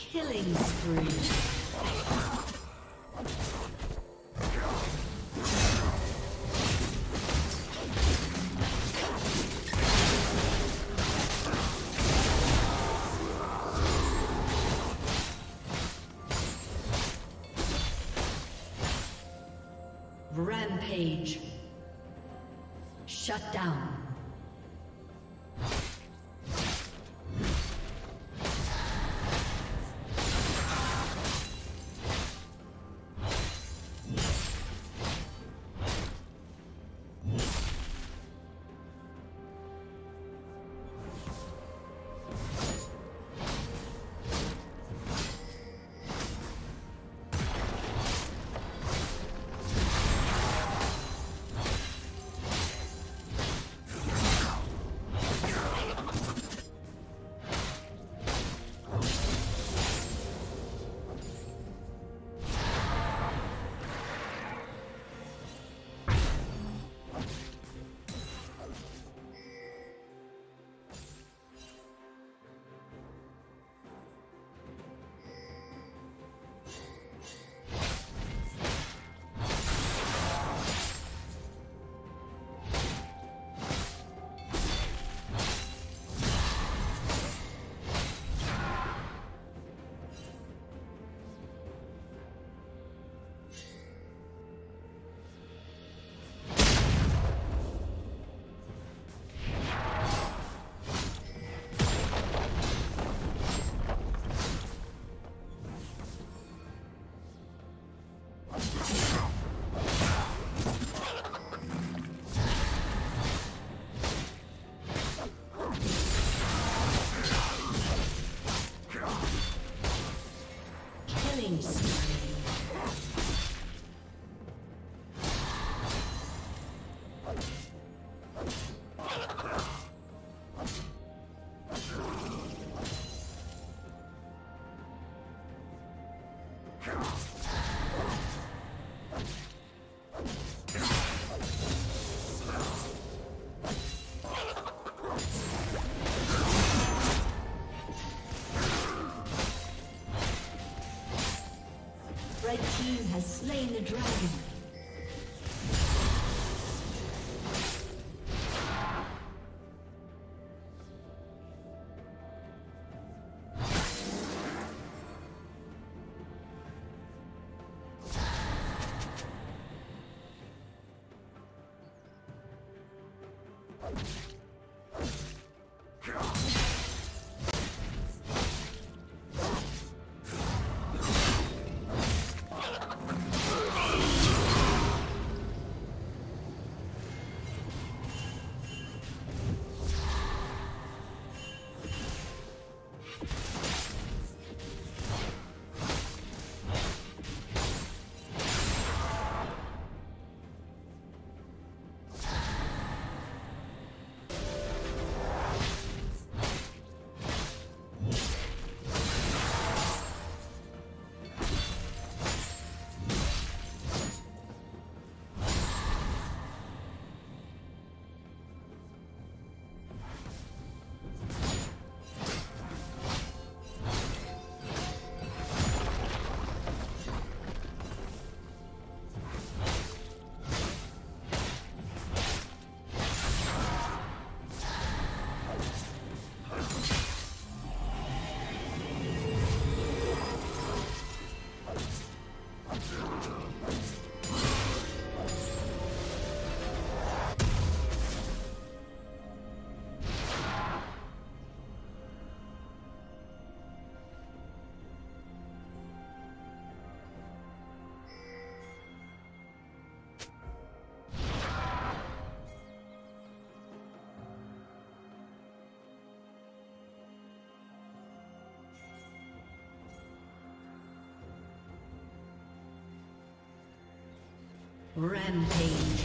Killing spree. Rampage. Shut down. Red team has slain the dragon. Rampage.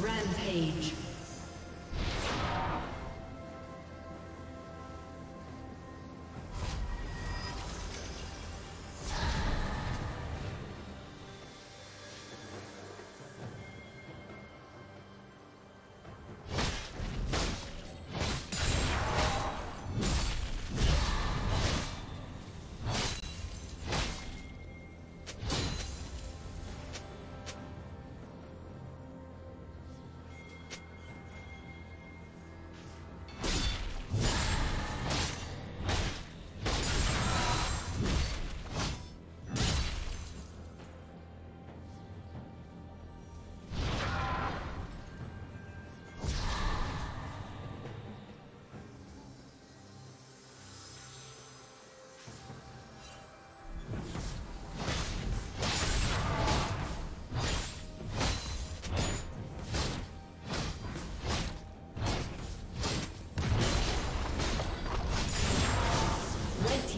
Rampage.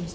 team's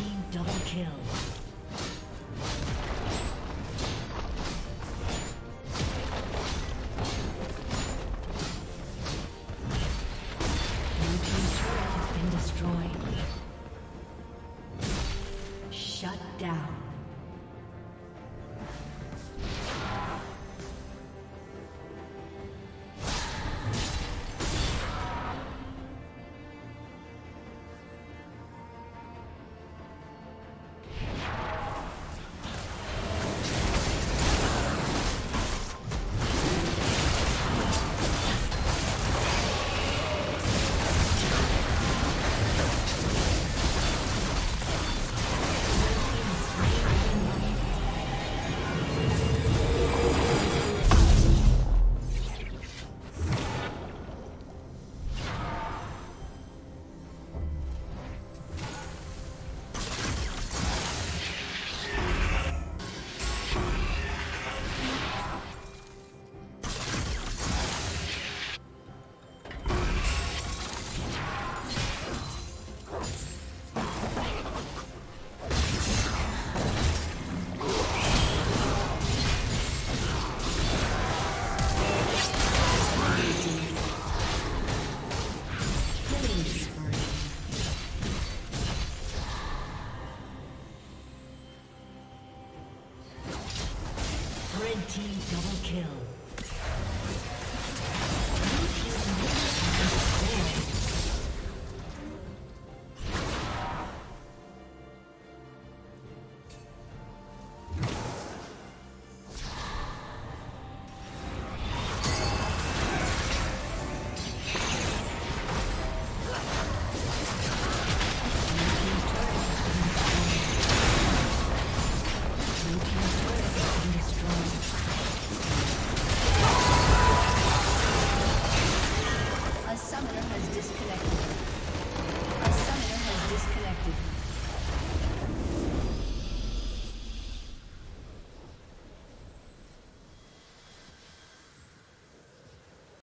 Team double kill. Red team double kill.